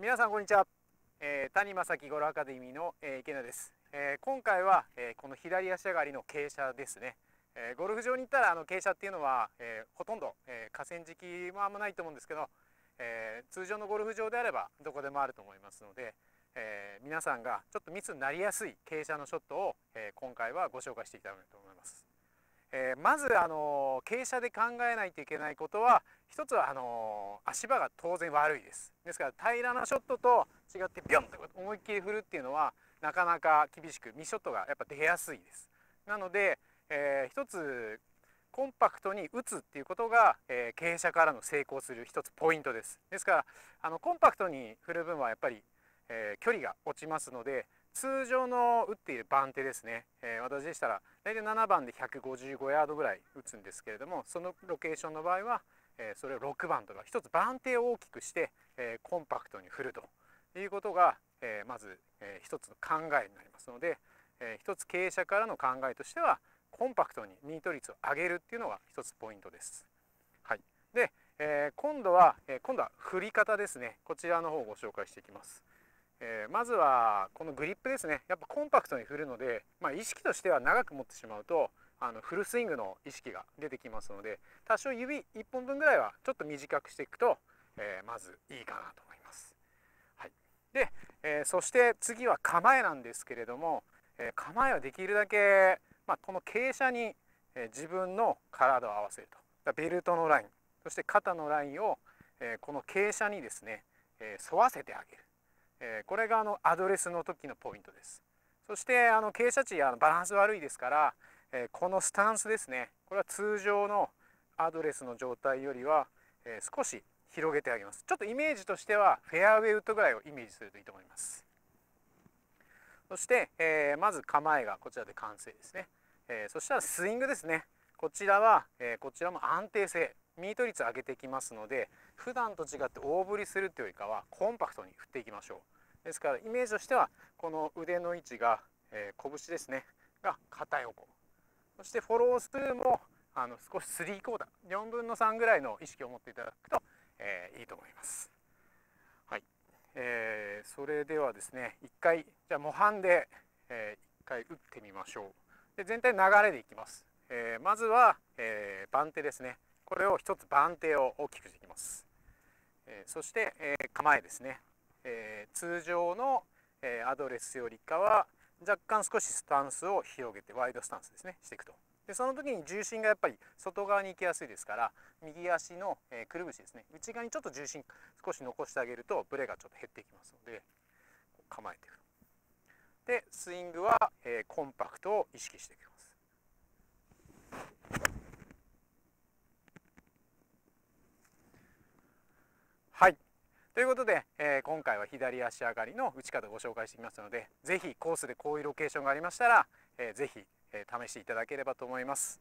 皆さんこんにちは、谷正樹ゴルフアカデミーの、池田です。今回は、この左足上がりの傾斜ですね。ゴルフ場に行ったら傾斜っていうのは、ほとんど、河川敷もあんまないと思うんですけど、通常のゴルフ場であればどこでもあると思いますので、皆さんがちょっと密になりやすい傾斜のショットを、今回はご紹介していきたいと思います。まず傾斜で考えないといけないことは、一つは足場が当然悪いです。ですから平らなショットと違ってビョンと思いっきり振るっていうのはなかなか厳しく、ミスショットがやっぱ出やすいです。なので、一つコンパクトに打つっていうことが、傾斜からの成功する一つポイントです。ですからコンパクトに振る分はやっぱり、距離が落ちますので、通常の打っている番手ですね、私でしたら大体7番で155ヤードぐらい打つんですけれども、そのロケーションの場合は、それを6番とか一つ番手を大きくして、コンパクトに振るということが、まず、一つの考えになりますので、一つ傾斜からの考えとしてはコンパクトにミート率を上げるっていうのが一つポイントです。はい、で、今度は振り方ですね。こちらの方をご紹介していきます。まずはこのグリップですね。やっぱコンパクトに振るので、意識としては長く持ってしまうとフルスイングの意識が出てきますので、多少指1本分ぐらいはちょっと短くしていくと、まずいいかなと思います。はい、で、そして次は構えなんですけれども、構えはできるだけ、この傾斜に自分の体を合わせると。ベルトのライン、そして肩のラインを、この傾斜にですね、沿わせてあげる。これがアドレスの時のポイントです。そして傾斜地バランス悪いですから、このスタンスですね、これは通常のアドレスの状態よりは、少し広げてあげます。ちょっとイメージとしてはフェアウェイウッドぐらいをイメージするといいと思います。そして、まず構えがこちらで完成ですね。そしたらスイングですね。こちらは、こちらも安定性、ミート率上げていきますので、普段と違って大振りするというよりかはコンパクトに振っていきましょう。ですからイメージとしてはこの腕の位置が、拳ですねが肩横、そしてフォロースルーも少し3クォーター4分の3ぐらいの意識を持っていただくと、いいと思います。はい、それではですね、一回じゃあ模範で、一回打ってみましょう。で、全体流れでいきます。まずは、番手ですね。これを一つ番手を大きくしていきます。そして、構えですね。通常の、アドレスよりかは若干少しスタンスを広げて、ワイドスタンスですねしていくと。で、その時に重心がやっぱり外側に行きやすいですから、右足の、くるぶしですね、内側にちょっと重心少し残してあげるとブレがちょっと減っていきますので、構えていく。で、スイングは、コンパクトを意識していきます。はい、ということで、今回は左足上がりの打ち方をご紹介していきますので、ぜひコースでこういうロケーションがありましたら、ぜひ試していただければと思います。